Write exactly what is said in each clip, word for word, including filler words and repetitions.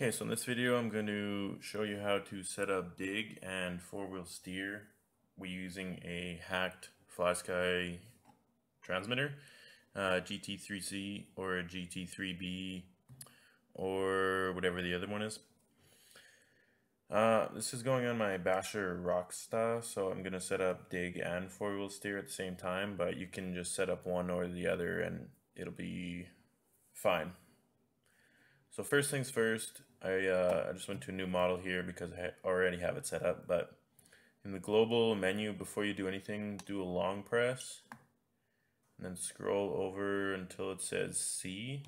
Okay, so in this video I'm going to show you how to set up dig and four-wheel steer. We're using a hacked Flysky transmitter, uh, G T three C or a G T three B or whatever the other one is. Uh, this is going on my Basher Rockstar, so I'm going to set up dig and four-wheel steer at the same time, but you can just set up one or the other and it'll be fine. So first things first, I, uh, I just went to a new model here because I already have it set up, but in the global menu, before you do anything, do a long press and then scroll over until it says C,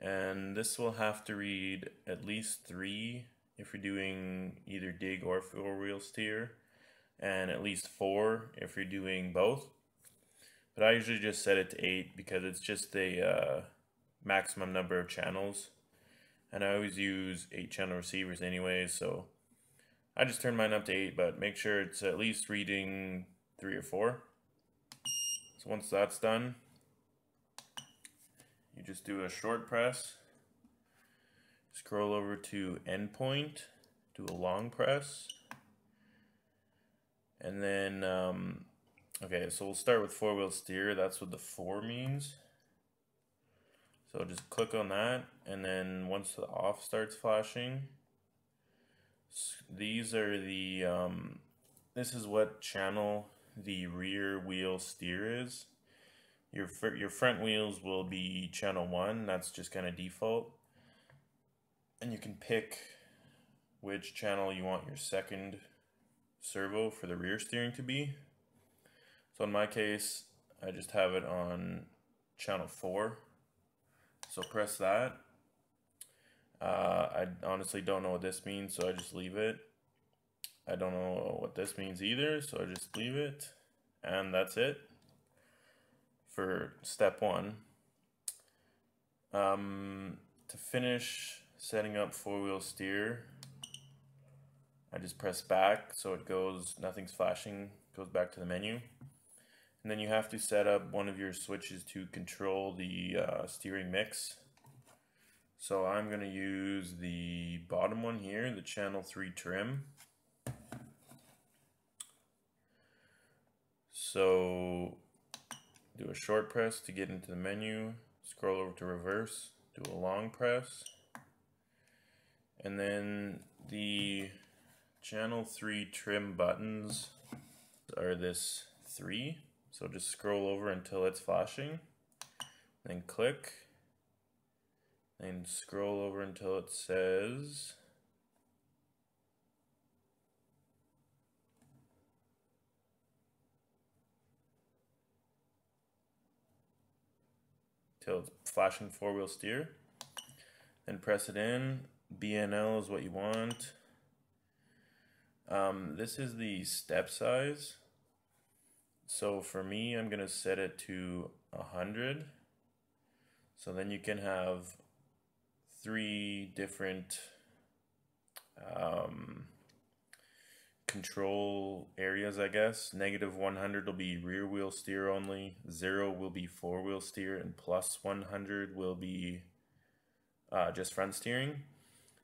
and this will have to read at least three if you're doing either dig or four-wheel steer, and at least four if you're doing both, but I usually just set it to eight because it's just a uh, maximum number of channels, and I always use eight channel receivers anyway, so I just turn mine up to eight, but make sure it's at least reading three or four. So once that's done, you just do a short press, scroll over to endpoint, do a long press, and then um, okay, so we'll start with four-wheel steer. That's what the four means. So just click on that, and then once the off starts flashing, these are the, um, this is what channel the rear wheel steer is. Your, your front wheels will be channel one, that's just kind of default. And you can pick which channel you want your second servo for the rear steering to be. So in my case, I just have it on channel four. So press that. Uh, I honestly don't know what this means, so I just leave it. I don't know what this means either, so I just leave it. And that's it for step one. Um, to finish setting up four-wheel steer, I just press back so it goes, nothing's flashing, goes back to the menu. And then you have to set up one of your switches to control the uh, steering mix. So I'm going to use the bottom one here, the channel three trim. So do a short press to get into the menu, scroll over to reverse, do a long press, and then the channel three trim buttons are this three. So just scroll over until it's flashing, then click, then scroll over until it says till it's flashing four-wheel steer, then press it in. B N L is what you want. Um, this is the step size. So for me, I'm going to set it to one hundred. So then you can have three different um, control areas, I guess. Negative one hundred will be rear wheel steer only. Zero will be four wheel steer, and plus one hundred will be uh, just front steering.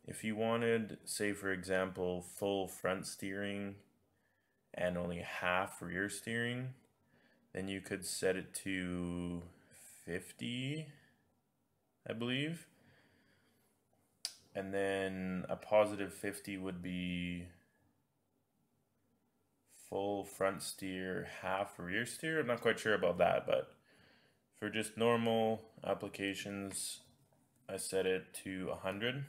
If you wanted, say for example, full front steering and only half rear steering, then you could set it to fifty, I believe, and then a positive fifty would be full front steer, half rear steer. I'm not quite sure about that, but for just normal applications, I set it to one hundred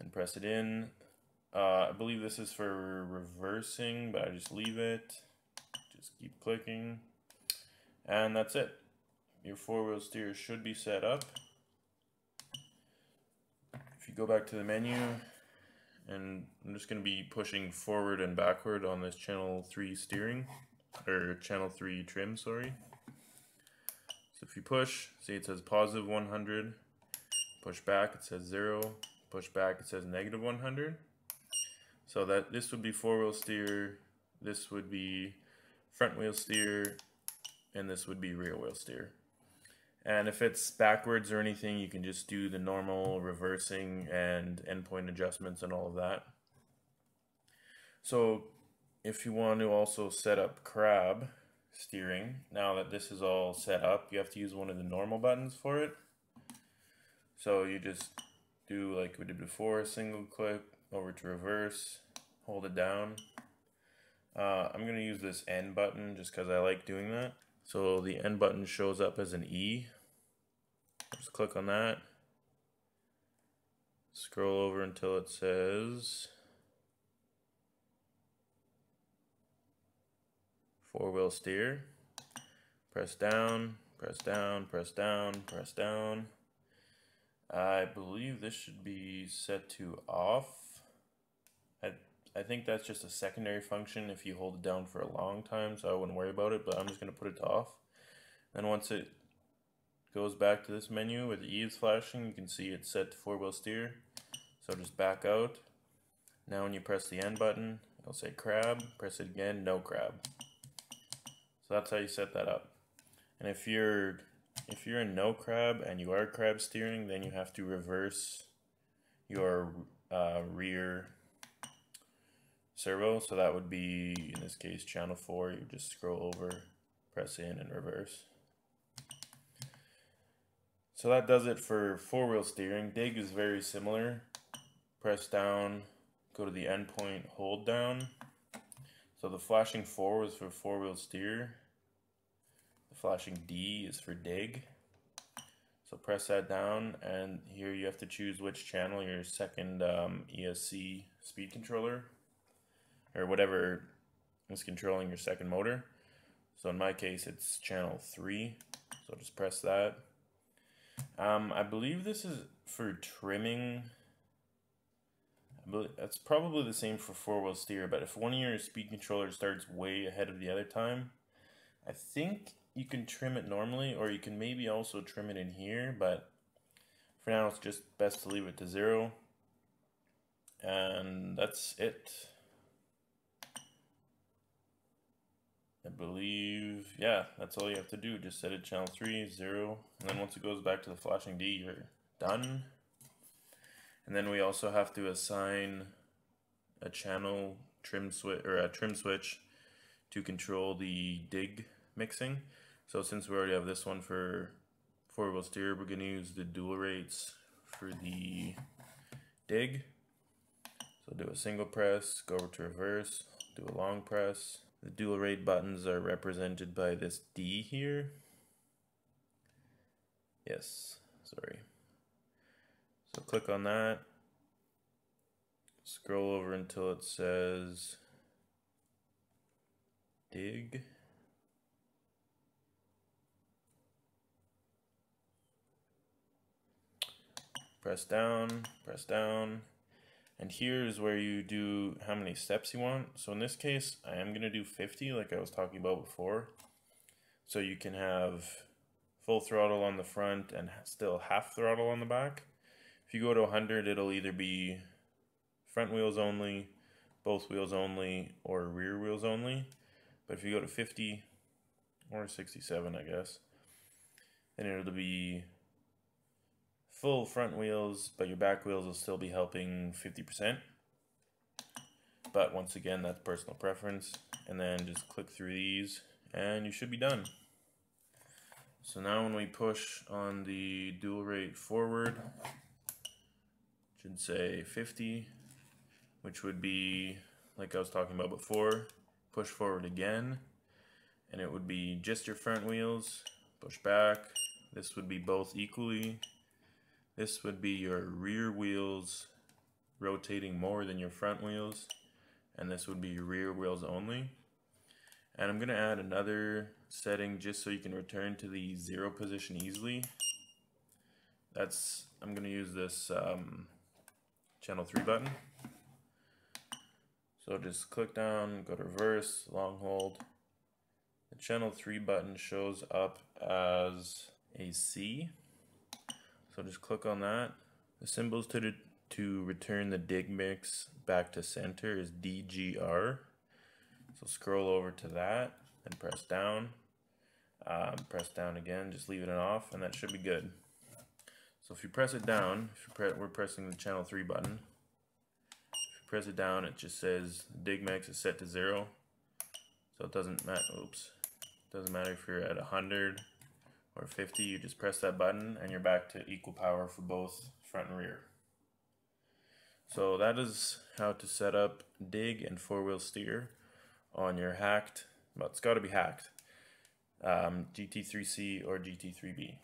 and press it in. Uh, I believe this is for reversing, but I just leave it, just keep clicking, and that's it. Your four-wheel steer should be set up. If you go back to the menu, and I'm just going to be pushing forward and backward on this channel three steering, or channel three trim, sorry. So if you push, see it says positive one hundred, push back it says zero, push back it says negative one hundred. So that this would be four-wheel steer, this would be front wheel steer, and this would be rear wheel steer. And if it's backwards or anything, you can just do the normal reversing and endpoint adjustments and all of that. So if you want to also set up crab steering, now that this is all set up, you have to use one of the normal buttons for it. So you just do like we did before, single click over to reverse, hold it down. Uh, I'm going to use this N button just because I like doing that. So the N button shows up as an E. Just click on that. Scroll over until it says four-wheel steer. Press down, press down, press down, press down. I believe this should be set to off. I, I think that's just a secondary function if you hold it down for a long time, so I wouldn't worry about it, but I'm just going to put it to off. And once it goes back to this menu with the E is flashing, you can see it's set to four-wheel steer. So just back out. Now when you press the N button, it'll say crab. Press it again, no crab. So that's how you set that up. And if you're if you're in no crab and you are crab steering, then you have to reverse your uh, rear servo. So that would be, in this case, channel four. You just scroll over, press in, and reverse. So that does it for four-wheel steering. Dig is very similar. Press down, go to the endpoint, hold down. So the flashing four was for four-wheel steer. Flashing D is for dig. So press that down, and here you have to choose which channel your second um, E S C speed controller or whatever is controlling your second motor. So in my case it's channel three, so just press that. um, I believe this is for trimming. I believe that's probably the same for four-wheel steer, but if one of your speed controllers starts way ahead of the other time, I think you can trim it normally, or you can maybe also trim it in here, but for now it's just best to leave it to zero. And that's it. I believe, yeah, that's all you have to do. Just set it channel three, zero, and then once it goes back to the flashing D, you're done. And then we also have to assign a channel trim switch, or a trim switch to control the dig mixing. So since we already have this one for four-wheel steer, we're going to use the dual rates for the dig. So do a single press, go over to reverse, do a long press. The dual rate buttons are represented by this D here. Yes, sorry. So click on that. Scroll over until it says dig. Press down, press down, and here's where you do how many steps you want. So in this case, I am going to do fifty like I was talking about before. So you can have full throttle on the front and still half throttle on the back. If you go to one hundred, it'll either be front wheels only, both wheels only, or rear wheels only. But if you go to fifty, or sixty-seven I guess, then it'll be full front wheels, but your back wheels will still be helping fifty percent. But once again, that's personal preference. And then just click through these and you should be done. So now when we push on the dual rate forward, it should say fifty, which would be like I was talking about before. Push forward again and it would be just your front wheels. Push back, this would be both equally. This would be your rear wheels rotating more than your front wheels, and this would be your rear wheels only. And I'm going to add another setting just so you can return to the zero position easily. That's, I'm going to use this um, channel three button. So just click down, go to reverse, long hold. The channel three button shows up as a C. So just click on that. The symbols to, to return the dig mix back to center is D G R. So scroll over to that and press down. Um, press down again, just leave it on off, and that should be good. So if you press it down, if you pre we're pressing the channel three button. If you press it down, it just says dig max is set to zero. So it doesn't matter, oops, doesn't matter if you're at one hundred or fifty, you just press that button and you're back to equal power for both front and rear. So that is how to set up dig and four-wheel steer on your hacked, but it's got to be hacked, um, G T three C or G T three B.